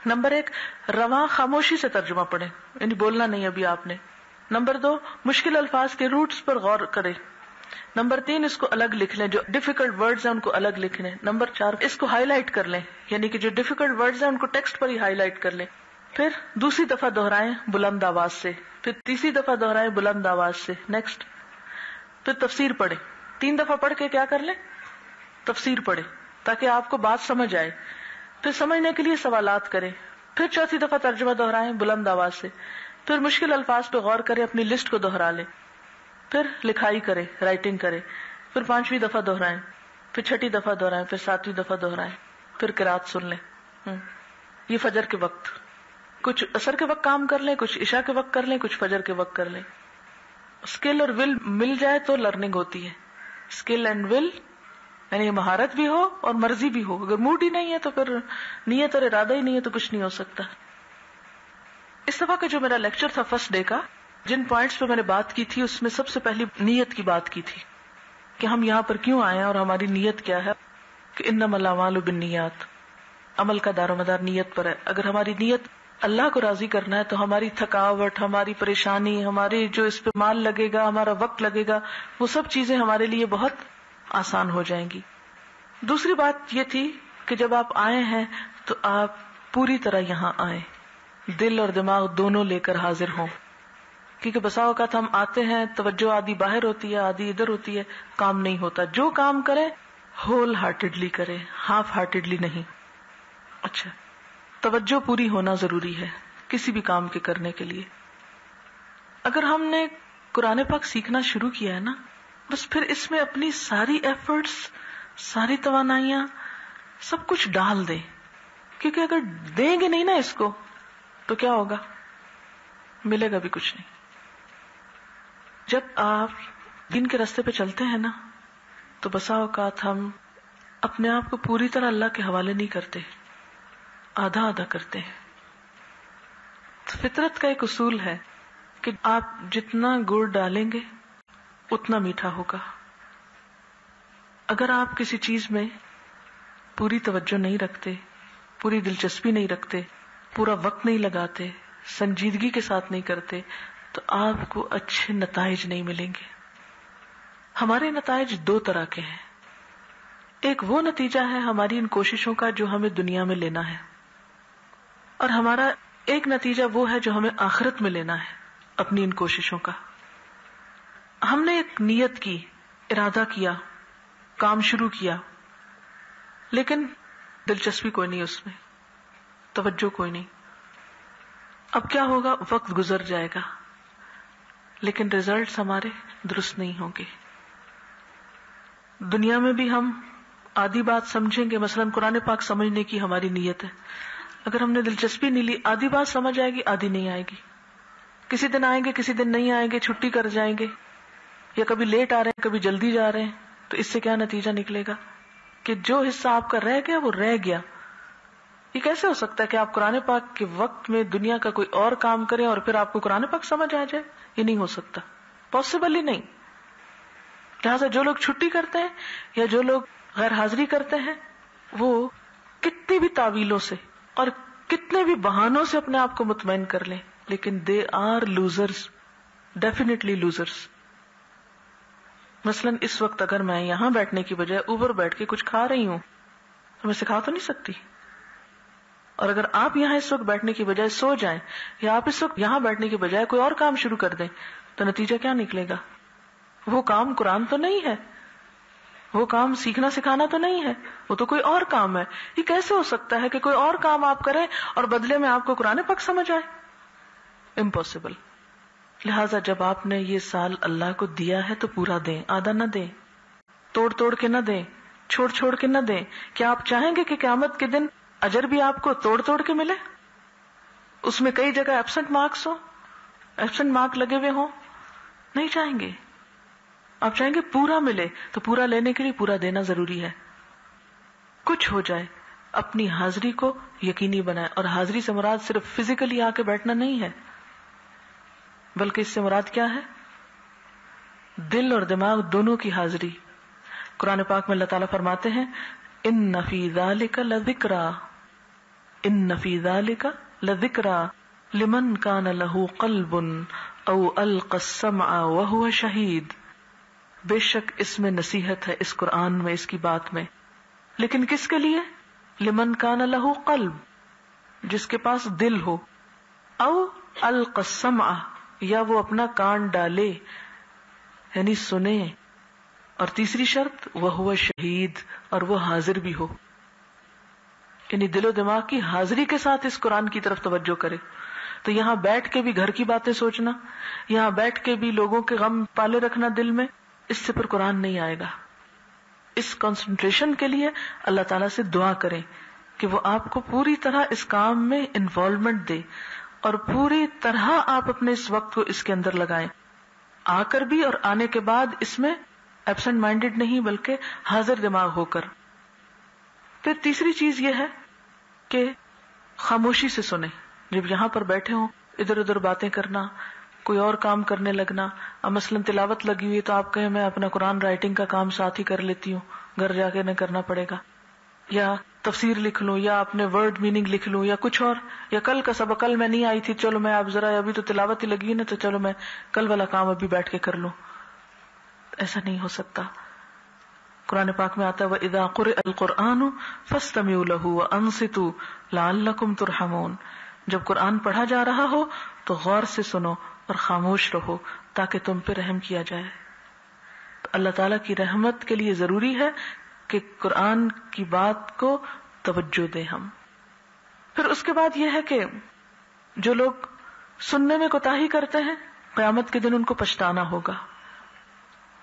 नंबर 1 रवा खामोशी से तर्जुमा पढ़े, यानी बोलना नहीं अभी आपने। नंबर 2 मुश्किल अल्फाज के रूट्स पर गौर करे। नंबर 3 इसको अलग लिख लें, जो डिफिकल्ट वर्ड्स हैं उनको अलग लिख लें। नंबर 4 इसको हाईलाइट कर लें, यानी कि जो डिफिकल्ट वर्ड्स हैं उनको टेक्स्ट पर ही हाईलाइट कर लें। फिर दूसरी दफा दोहराएं बुलंद आवाज से, फिर तीसरी दफा दोहराएं बुलंद आवाज से। नेक्स्ट फिर तफसीर पढ़ें, 3 दफा पढ़ के क्या कर लें, तफसीर पढ़ें ताकि आपको बात समझ आए। फिर समझने के लिए सवालात करें। फिर 4थी दफा तर्जुमा दोहराएं बुलंद आवाज से। फिर मुश्किल अल्फाज पर गौर करें, अपनी लिस्ट को दोहरा लें। फिर लिखाई करे, राइटिंग करे। फिर 5वीं दफा दोहराएं, फिर 6थी दफा दोहराएं, फिर 7वीं दफा दोहराएं। फिर किरात सुन लें। ये फजर के वक्त, कुछ असर के वक्त काम कर लें, कुछ इशा के वक्त कर लें, कुछ फजर के वक्त कर लें। स्किल और विल मिल जाए तो लर्निंग होती है। स्किल एंड विल, यानी महारत भी हो और मर्जी भी हो। अगर मूड ही नहीं है तो फिर नियत और इरादा ही नहीं है तो कुछ नहीं हो सकता। इस दफा का जो मेरा लेक्चर था फर्स्ट डे का, जिन पॉइंट्स पे मैंने बात की थी उसमें सबसे पहली नीयत की बात की थी कि हम यहाँ पर क्यों आए हैं और हमारी नीयत क्या है, कि इन्नमल अमालु बिन्नियात, अमल का दारोमदार नीयत पर है। अगर हमारी नीयत अल्लाह को राजी करना है तो हमारी थकावट, हमारी परेशानी, हमारी जो इस पे माल लगेगा, हमारा वक्त लगेगा, वो सब चीजें हमारे लिए बहुत आसान हो जाएंगी। दूसरी बात ये थी कि जब आप आए हैं तो आप पूरी तरह यहाँ आए, दिल और दिमाग दोनों लेकर हाजिर हों, क्योंकि बसा औकात हम आते हैं, तवज्जो आधी बाहर होती है, आधी इधर होती है, काम नहीं होता। जो काम करें होल हार्टेडली करें, हाफ हार्टेडली नहीं। अच्छा, तवज्जो पूरी होना जरूरी है किसी भी काम के करने के लिए। अगर हमने कुरान पाक सीखना शुरू किया है ना, बस फिर इसमें अपनी सारी एफर्ट्स, सारी तवानाइयां, सब कुछ डाल दें, क्योंकि अगर देंगे नहीं ना इसको तो क्या होगा, मिलेगा भी कुछ नहीं। जब आप दिन के रास्ते पे चलते हैं ना, तो बसा औकात हम अपने आप को पूरी तरह अल्लाह के हवाले नहीं करते, आधा आधा करते हैं। तो फितरत का एक उसूल है कि आप जितना गुड़ डालेंगे उतना मीठा होगा। अगर आप किसी चीज में पूरी तवज्जो नहीं रखते, पूरी दिलचस्पी नहीं रखते, पूरा वक्त नहीं लगाते, संजीदगी के साथ नहीं करते, तो आपको अच्छे नताइज नहीं मिलेंगे। हमारे नताइज दो तरह के हैं। एक वो नतीजा है हमारी इन कोशिशों का जो हमें दुनिया में लेना है, और हमारा एक नतीजा वो है जो हमें आखिरत में लेना है अपनी इन कोशिशों का। हमने एक नियत की, इरादा किया, काम शुरू किया, लेकिन दिलचस्पी कोई नहीं, उसमें तवज्जो कोई नहीं। अब क्या होगा, वक्त गुजर जाएगा लेकिन रिजल्ट्स हमारे दुरुस्त नहीं होंगे। दुनिया में भी हम आधी बात समझेंगे, मसलन कुरान पाक समझने की हमारी नीयत है, अगर हमने दिलचस्पी नहीं ली, आधी बात समझ आएगी, आधी नहीं आएगी, किसी दिन आएंगे, किसी दिन नहीं आएंगे, छुट्टी कर जाएंगे, या कभी लेट आ रहे हैं, कभी जल्दी जा रहे हैं। तो इससे क्या नतीजा निकलेगा कि जो हिस्सा आपका रह गया वो रह गया। ये कैसे हो सकता है कि आप कुरान पाक के वक्त में दुनिया का कोई और काम करें और फिर आपको कुरान पाक समझ आ जाए? ये नहीं हो सकता, पॉसिबल ही नहीं। लिहाजा जो लोग छुट्टी करते हैं या जो लोग गैर हाजिरी करते हैं, वो कितनी भी तावीलों से और कितने भी बहानों से अपने आप को मुतमईन कर लें, लेकिन they are losers, definitely losers. मसलन इस वक्त अगर मैं यहां बैठने की बजाय ऊबर बैठ के कुछ खा रही हूं तो मैं सिखा तो नहीं सकती, और अगर आप यहां इस वक्त बैठने की बजाय सो जाएं या आप इस वक्त यहां बैठने की बजाय कोई और काम शुरू कर दें, तो नतीजा क्या निकलेगा? वो काम कुरान तो नहीं है, वो काम सीखना सिखाना तो नहीं है, वो तो कोई और काम है। ये कैसे हो सकता है कि कोई और काम आप करें और बदले में आपको कुरान पाक समझ आए? इम्पॉसिबल। लिहाजा जब आपने ये साल अल्लाह को दिया है तो पूरा दें, आधा ना दें, तोड़ तोड़ के ना दें, छोड़ छोड़ के ना दें। क्या आप चाहेंगे कि क़यामत के दिन अजर भी आपको तोड़ तोड़ के मिले? उसमें कई जगह एब्सेंट मार्क्स हो, एब्सेंट मार्क लगे हुए हो, नहीं चाहेंगे। आप चाहेंगे पूरा मिले, तो पूरा लेने के लिए पूरा देना जरूरी है। कुछ हो जाए, अपनी हाजिरी को यकीनी बनाए। और हाजिरी से मुराद सिर्फ फिजिकली आके बैठना नहीं है, बल्कि इससे मुराद क्या है? दिल और दिमाग दोनों की हाजिरी। कुरान पाक में अल्लाह ताला फरमाते हैं, इन्न फी ज़ालिका लज़िक्रा, इन्न फी ज़ालिका लज़िक्रा लिमन कान लहू क़ल्बुन औ अलक़ा अस्समअ व हुव शहीद। बेशक इसमें नसीहत है, इस कुरान में, इसकी बात में, लेकिन किसके लिए? लिमन कान लहू क़ल्ब, जिसके पास दिल हो, औ अलक़ा अस्समअ, या वो अपना कान डाले यानी सुने, और तीसरी शर्त वह हुआ शहीद, और वो हाजिर भी हो, यानी दिलो दिमाग की हाजिरी के साथ इस कुरान की तरफ तवज्जो करे। तो यहाँ बैठ के भी घर की बातें सोचना, यहाँ बैठ के भी लोगों के गम पाले रखना दिल में, इससे पर कुरान नहीं आएगा। इस कंसंट्रेशन के लिए अल्लाह ताला से दुआ करें कि वो आपको पूरी तरह इस काम में इन्वॉल्वमेंट दे, और पूरी तरह आप अपने इस वक्त को इसके अंदर लगाएं, आकर भी और आने के बाद, इसमें एब्सेंट माइंडेड नहीं बल्कि हाजिर दिमाग होकर। फिर तीसरी चीज यह है कि खामोशी से सुने। जब यहां पर बैठे हो, इधर उधर बातें करना, कोई और काम करने लगना, अब मसलन तिलावत लगी हुई तो आप कहें मैं अपना कुरान राइटिंग का काम साथ ही कर लेती हूँ, घर जाके न करना पड़ेगा, या तफसीर लिख लूं, या अपने वर्ड मीनिंग लिख लूं, या कुछ और, या कल का सबक कल मैं नहीं आई थी, चलो मैं आप जरा, अभी तो तिलावत ही लगी ना, तो चलो मैं कल वाला काम अभी बैठ के कर लूं। ऐसा नहीं हो सकता। कुरान पाक में आता है, वइज़ा क़ुरिअल क़ुरआनु फ़स्तमिऊ लहू व अंसितू लअल्लकुम तुरहमून। जब कुरान पढ़ा जा रहा हो तो गौर से सुनो और खामोश रहो ताकि तुम पे रहम किया जाए। तो अल्लाह ताला की रहमत के लिए जरूरी है कि कुरान की बात को तवज्जो दें हम। फिर उसके बाद यह है कि जो लोग सुनने में कोताही करते हैं, क़यामत के दिन उनको पछताना होगा।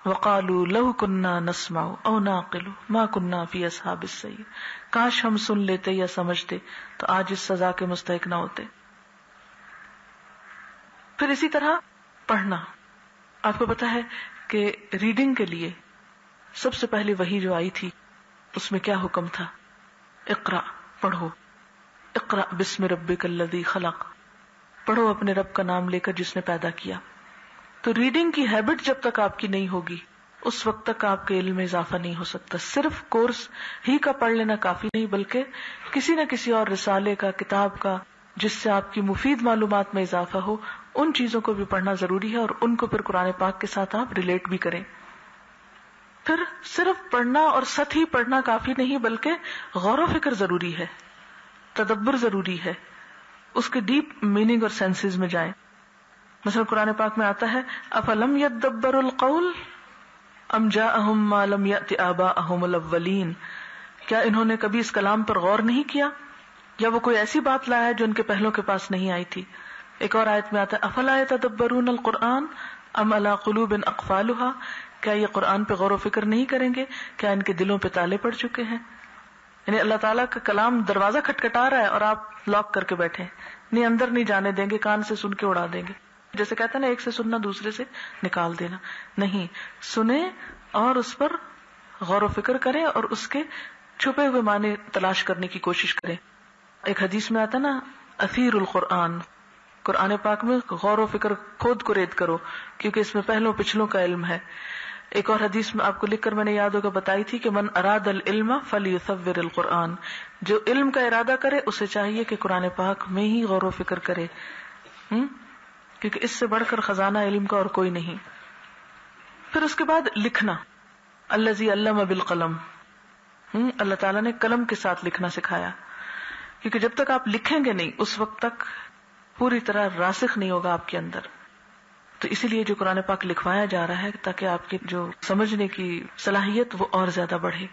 वक़ालू लौ कुन्ना नस्माउ औ नाक़िलु मा कुन्ना फ़ी अस्हाबिस सय्यि, काश हम सुन लेते या समझते तो आज इस सजा के मुस्तहिक़ ना होते। फिर इसी तरह पढ़ना, आपको पता है कि रीडिंग के लिए सबसे पहले वही जो आई थी उसमें क्या हुक्म था, इक़रा पढ़ो, इक़रा बिस्मि रब्बिकल्लज़ी खलक़, पढ़ो अपने रब का नाम लेकर जिसने पैदा किया। तो रीडिंग की हैबिट जब तक आपकी नहीं होगी उस वक्त तक आपके इल्म में इजाफा नहीं हो सकता। सिर्फ कोर्स ही का पढ़ लेना काफी नहीं, बल्कि किसी न किसी और रिसाले का, किताब का, जिससे आपकी मुफीद मालूमात में इजाफा हो, उन चीजों को भी पढ़ना जरूरी है और उनको फिर कुरान पाक के साथ आप रिलेट भी करें। फिर सिर्फ पढ़ना और सथ ही पढ़ना काफी नहीं, बल्कि गौर फिक्र जरूरी है, तदब्बर जरूरी है, उसके डीप मीनिंग और सेंसेस में जाएं। मसलन कुरान पाक में आता है अफलम यद्दब्बरुल कौल अम जाअहुम मा लम याति आबाअहुमुल अव्वलीन, क्या इन्होंने कभी इस कलाम पर गौर नहीं किया या वो कोई ऐसी बात लाया है जो इनके पहलों के पास नहीं आई थी। एक और आयत में आता है अफला यतदब्बरूनल कुरान अम अला कुलूबिन अक्फालुहा, क्या ये कुरान पे गौर व फिक्र नहीं करेंगे, क्या इनके दिलों पे ताले पड़ चुके हैं। यानी अल्लाह ताला का कलाम दरवाजा खटखटा रहा है और आप लॉक करके बैठे, नहीं अंदर नहीं जाने देंगे, कान से सुन के उड़ा देंगे। जैसे कहते हैं ना, एक से सुनना दूसरे से निकाल देना, नहीं, सुने और उस पर गौर व फिक्र करें और उसके छुपे हुए माने तलाश करने की कोशिश करें। एक हदीस में आता ना असीरुल कुरान, कुरान पाक में गौर व फिक्र खुद को रेद करो क्योंकि इसमें पहलों पिछलों का इल्म है। एक और हदीस में आपको लिखकर मैंने याद होगा बताई थी कि मन अराद अल इल्म फल्युसव्विर अल कुरान, जो इल्म का इरादा करे उसे चाहिए कि कुरान पाक में ही गौर व फिक्र करे, क्योंकि इससे बढ़कर खजाना इल्म का और कोई नहीं। फिर उसके बाद लिखना, अल्लज़ी अल्लम बिल कलम, अल्लाह ताला ने कलम के साथ लिखना सिखाया, क्योंकि जब तक आप लिखेंगे नहीं उस वक्त तक पूरी तरह रासिख नहीं होगा आपके अंदर। तो इसीलिए जो कुरान पाक लिखवाया जा रहा है ताकि आपकी जो समझने की सलाहियत वो और ज्यादा बढ़े,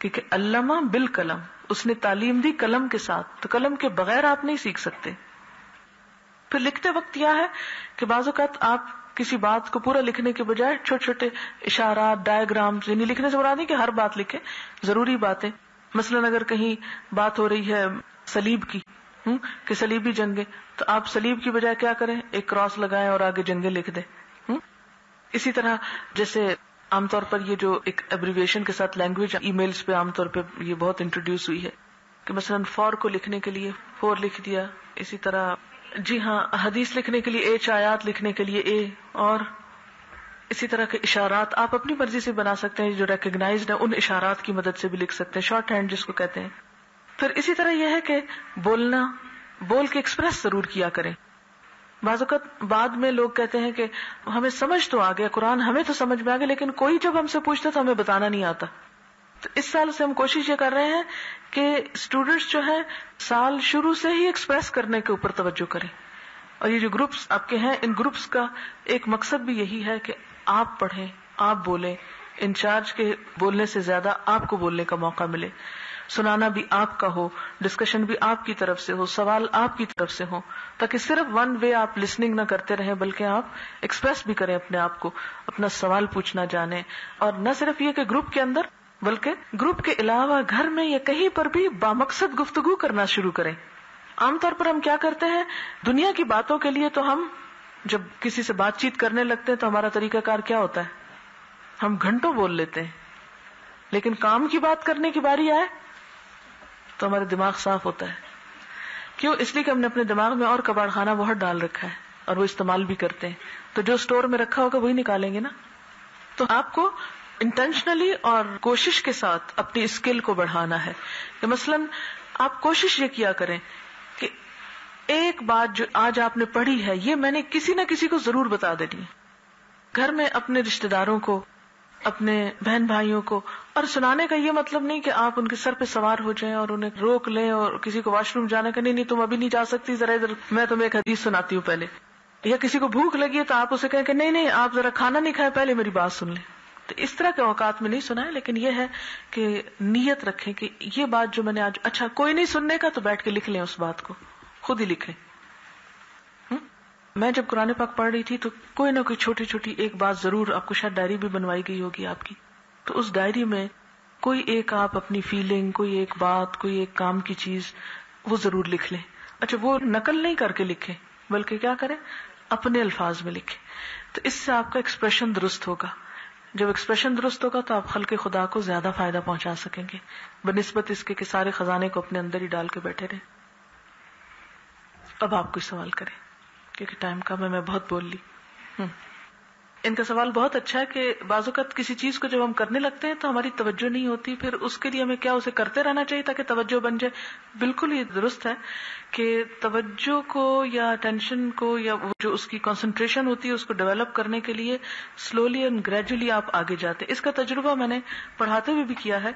क्योंकि अल्लामा बिल कलम, उसने तालीम दी कलम के साथ, तो कलम के बगैर आप नहीं सीख सकते। फिर लिखते वक्त यह है कि बाज़-ओ-क़ात आप किसी बात को पूरा लिखने के बजाय छोटे छोटे इशारा, डायग्राम, यानी लिखने से मुराद नहीं कि हर बात लिखे, जरूरी बातें। मसलन अगर कहीं बात हो रही है सलीब की, कि सलीबी जंगे, तो आप सलीब की बजाय क्या करें, एक क्रॉस लगाएं और आगे जंगे लिख दें। इसी तरह जैसे आमतौर पर ये जो एक एब्रिविएशन के साथ लैंग्वेज ईमेल्स पे आमतौर पे ये बहुत इंट्रोड्यूस हुई है कि मसलन फॉर को लिखने के लिए फोर लिख दिया, इसी तरह जी हाँ हदीस लिखने के लिए एच, आयात लिखने के लिए ए, और इसी तरह के इशारात आप अपनी मर्जी से बना सकते हैं, जो रिकग्नाइज्ड है उन इशारात की मदद से भी लिख सकते हैं, शॉर्ट हैंड जिसको कहते हैं। फिर इसी तरह यह है कि बोलना, बोल के एक्सप्रेस जरूर किया करें। बाज़-ओ-क़ात बाद में लोग कहते हैं कि हमें समझ तो आ गया कुरान, हमें तो समझ में आ गया, लेकिन कोई जब हमसे पूछता तो हमें बताना नहीं आता। तो इस साल से हम कोशिश ये कर रहे हैं कि स्टूडेंट्स जो है साल शुरू से ही एक्सप्रेस करने के ऊपर तवज्जो करें, और ये जो ग्रुप्स आपके हैं इन ग्रुप्स का एक मकसद भी यही है कि आप पढ़ें, आप बोलें, इंचार्ज के बोलने से ज्यादा आपको बोलने का मौका मिले, सुनाना भी आपका हो, डिस्कशन भी आपकी तरफ से हो, सवाल आपकी तरफ से हो, ताकि सिर्फ वन वे आप लिसनिंग ना करते रहें, बल्कि आप एक्सप्रेस भी करें अपने आप को, अपना सवाल पूछना जाने। और न सिर्फ ये कि ग्रुप के अंदर, बल्कि ग्रुप के अलावा घर में या कहीं पर भी बामकसद गुफ्तगू करना शुरू करें। आमतौर पर हम क्या करते हैं, दुनिया की बातों के लिए तो हम जब किसी से बातचीत करने लगते हैं तो हमारा तरीकाकार क्या होता है, हम घंटों बोल लेते हैं, लेकिन काम की बात करने की बारी आए तो हमारा दिमाग साफ होता है। क्यों? इसलिए कि हमने अपने दिमाग में और कबाड़ खाना बहुत डाल रखा है और वो इस्तेमाल भी करते हैं, तो जो स्टोर में रखा होगा वही निकालेंगे ना। तो आपको इंटेंशनली और कोशिश के साथ अपनी स्किल को बढ़ाना है कि मसलन आप कोशिश ये किया करें कि एक बात जो आज आपने पढ़ी है ये मैंने किसी न किसी को जरूर बता देनी है, घर में अपने रिश्तेदारों को, अपने बहन भाइयों को। और सुनाने का ये मतलब नहीं कि आप उनके सर पे सवार हो जाएं और उन्हें रोक लें और किसी को वॉशरूम जाने का, नहीं तुम अभी नहीं जा सकती, जरा इधर मैं तुम्हें एक हदीस सुनाती हूँ पहले। या किसी को भूख लगी है तो आप उसे कहें कि नहीं आप जरा खाना नहीं खाए, पहले मेरी बात सुन लें। तो इस तरह के औकात में नहीं सुनाए, लेकिन यह है कि नीयत रखें कि ये बात जो मैंने आज, अच्छा कोई नहीं सुनने का तो बैठ के लिख लें, उस बात को खुद ही लिखें। मैं जब कुरान पाक पढ़ रही थी तो कोई ना कोई छोटी छोटी एक बात जरूर, आपको शायद डायरी भी बनवाई गई होगी आपकी, तो उस डायरी में कोई एक आप अपनी फीलिंग, कोई एक बात, कोई एक काम की चीज वो जरूर लिख लें। अच्छा, वो नकल नहीं करके लिखें, बल्कि क्या करें, अपने अल्फाज में लिखें। तो इससे आपका एक्सप्रेशन दुरुस्त होगा। जब एक्सप्रेशन दुरुस्त होगा तो आप खल्के खुदा को ज्यादा फायदा पहुंचा सकेंगे, बनिस्बत इसके कि सारे खजाने को अपने अंदर ही डाल के बैठे रहे। अब आप कोई सवाल करें, क्योंकि टाइम कम है, मैं बहुत बोल ली। इनका सवाल बहुत अच्छा है कि बाज़ोकत किसी चीज को जब हम करने लगते हैं तो हमारी तवज्जो नहीं होती, फिर उसके लिए हमें क्या उसे करते रहना चाहिए ताकि तवज्जो बन जाए। बिल्कुल ये दुरुस्त है कि तवज्जो को या अटेंशन को या जो उसकी कंसंट्रेशन होती है उसको डेवलप करने के लिए स्लोली एंड ग्रेजुअली आप आगे जाते हैं। इसका तजुर्बा मैंने पढ़ाते हुए भी किया है।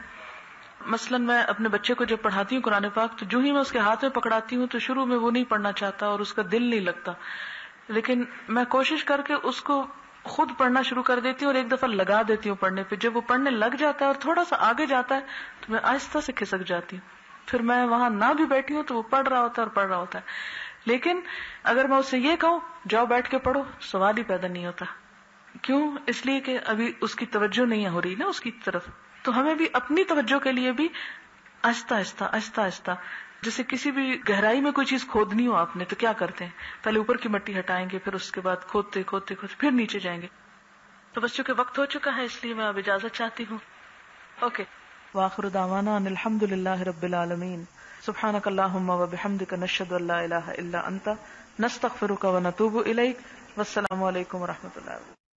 मसलन मैं अपने बच्चे को जब पढ़ाती हूँ कुरान पाक, तो जो ही मैं उसके हाथ में पकड़ाती हूँ तो शुरू में वो नहीं पढ़ना चाहता और उसका दिल नहीं लगता, लेकिन मैं कोशिश करके उसको खुद पढ़ना शुरू कर देती हूँ और एक दफा लगा देती हूँ पढ़ने पे। जब वो पढ़ने लग जाता है और थोड़ा सा आगे जाता है तो मैं आहिस्ता से खिसक जाती हूँ, फिर मैं वहां ना भी बैठी हूँ तो वो पढ़ रहा होता है और पढ़ रहा होता है। लेकिन अगर मैं उससे ये कहूँ जाओ बैठ के पढ़ो, सवाल ही पैदा नहीं होता। क्यों? इसलिए कि अभी उसकी तवज्जो नहीं हो रही ना उसकी तरफ। तो हमें भी अपनी तवज्जो के लिए भी आहिस्ता आहिस्ता आहिस्ता आहिस्ता, जैसे किसी भी गहराई में कोई चीज खोदनी हो आपने तो क्या करते हैं, पहले ऊपर की मट्टी हटाएंगे, फिर उसके बाद खोदते खोदते खोदते फिर नीचे जाएंगे। तो बस चूंकि वक्त हो चुका है इसलिए मैं अब इजाजत चाहती हूँ। ओके, वाखिरु दावाना अल्हम्दुलिल्लाहि रब्बिल आलमीन। सुब्हानकल्लाहुम्मा व बिहम्दिका नशहदु अल्ला इलाहा इल्ला अंता नस्तगफिरुका व नतूबु इलैक। वस्सलामु अलैकुम व रहमतुल्लाहि।